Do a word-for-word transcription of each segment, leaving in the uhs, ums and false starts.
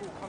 路，看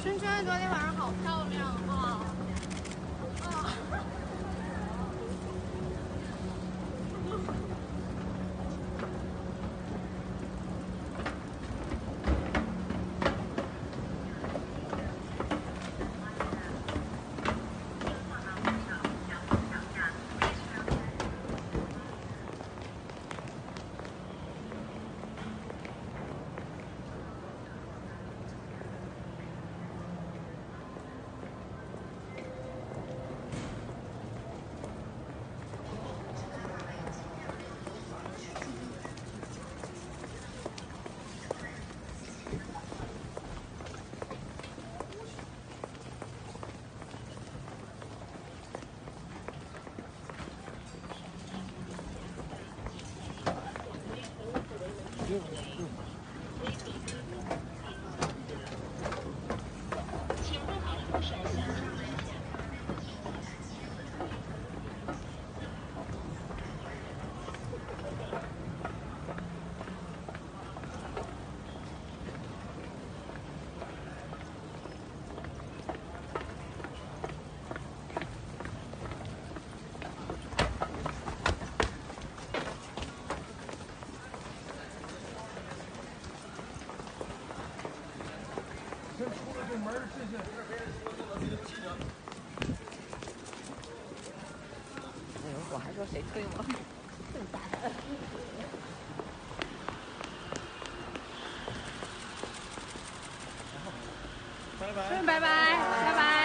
春春昨天晚上好漂亮啊！啊！我还说谁推我，这么大胆。拜拜，拜拜，拜拜。